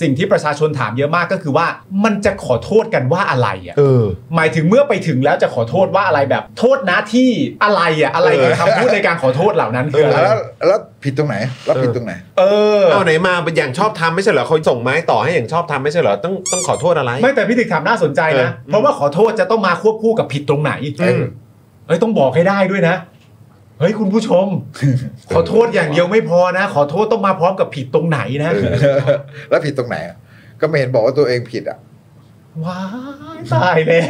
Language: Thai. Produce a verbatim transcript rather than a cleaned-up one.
สิ่งที่ประชาชนถามเยอะมากก็คือว่ามันจะขอโทษกันว่าอะไรอ่ะหมายถึงเมื่อไปถึงแล้วจะขอโทษว่าอะไรแบบโทษนะที่อะไรอ่ะอะไรคือคำพูดในการขอโทษเหล่านั้นคืออะไรแล้วผิดตรงไหนแล้วผิดตรงไหนเออเอาไหนมาเป็นอย่างชอบทำไม่ใช่เหรอเขาส่งไม้ต่อให้อย่างชอบทำไม่ใช่เหรอต้องต้องขอโทษอะไรไม่แต่พี่ติ๊กถามน่าสนใจนะเพราะว่าขอโทษจะต้องมาควบคู่กับผิดตรงไหนเอ้ยต้องบอกให้ได้ด้วยนะเฮ้ยคุณผู้ชมขอโทษอย่างเดียวไม่พอนะขอโทษต้องมาพร้อมกับผิดตรงไหนนะแล้วผิดตรงไหนก็ไม่เห็นบอกว่าตัวเองผิดอ่ะว้ายตายแล้ว